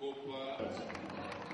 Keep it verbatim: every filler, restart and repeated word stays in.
Copa.